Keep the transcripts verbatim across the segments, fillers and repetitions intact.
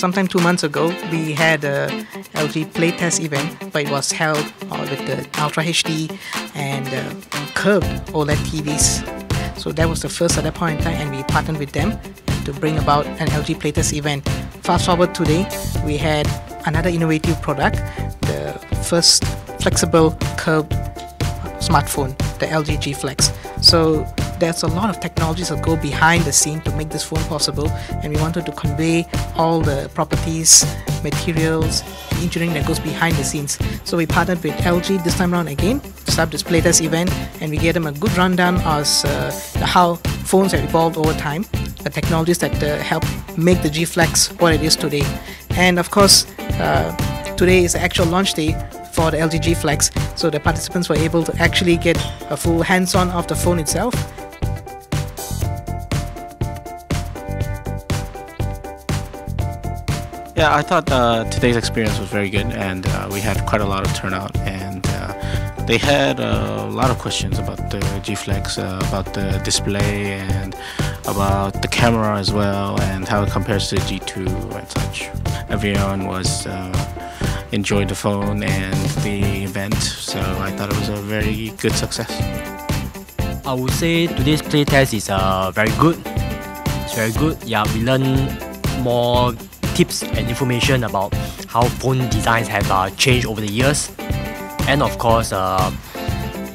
sometime two months ago, we had a L G playtest event, but it was held uh, with the Ultra H D and uh, curved OLED T Vs. So that was the first at that point in time, and we partnered with them to bring about an L G playtest event. Fast forward today, we had another innovative product, the first flexible curved smartphone, the L G G Flex. So there's a lot of technologies that go behind the scene to make this phone possible, and we wanted to convey all the properties, materials, the engineering that goes behind the scenes. So we partnered with L G this time around again to start this playtest event, and we gave them a good rundown as uh, how phones have evolved over time, the technologies that uh, help make the G Flex what it is today. And of course, uh, today is the actual launch day for the L G G Flex, so the participants were able to actually get a full hands-on of the phone itself. Yeah, I thought uh, today's experience was very good, and uh, we had quite a lot of turnout, and uh, they had a lot of questions about the G Flex, uh, about the display, and about the camera as well, and how it compares to G two and such. Everyone was uh, enjoyed the phone and the event, so I thought it was a very good success. I would say today's playtest is uh, very good. It's very good. Yeah, we learned more tips and information about how phone designs have uh, changed over the years, and of course uh,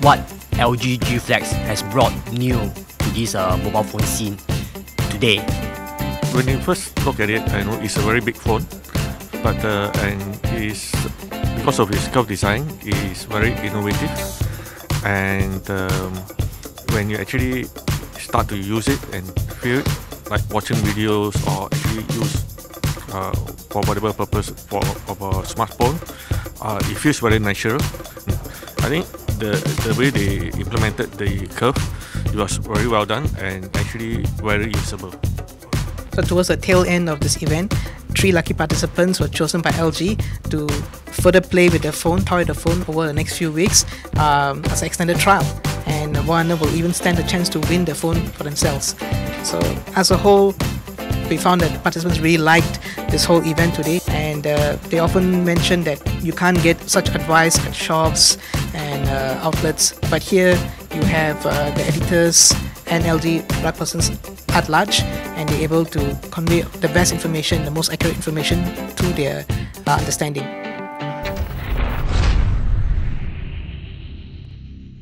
what L G G Flex has brought new to this uh, mobile phone scene today. When you first look at it, I know it's a very big phone, but uh, and it's, because of its curved design, it's very innovative, and um, when you actually start to use it and feel it, like watching videos or actually use Uh, for whatever purpose for, of a smartphone, uh, it feels very natural. I think the the way they implemented the curve, it was very well done and actually very usable. So towards the tail end of this event, three lucky participants were chosen by L G to further play with the phone, toy the phone over the next few weeks um, as an extended trial, and one will even stand a chance to win the phone for themselves. So as a whole, we found that the participants really liked this whole event today, and uh, they often mention that you can't get such advice at shops and uh, outlets, but here you have uh, the editors and L G product persons at large, and they're able to convey the best information, the most accurate information to their uh, understanding.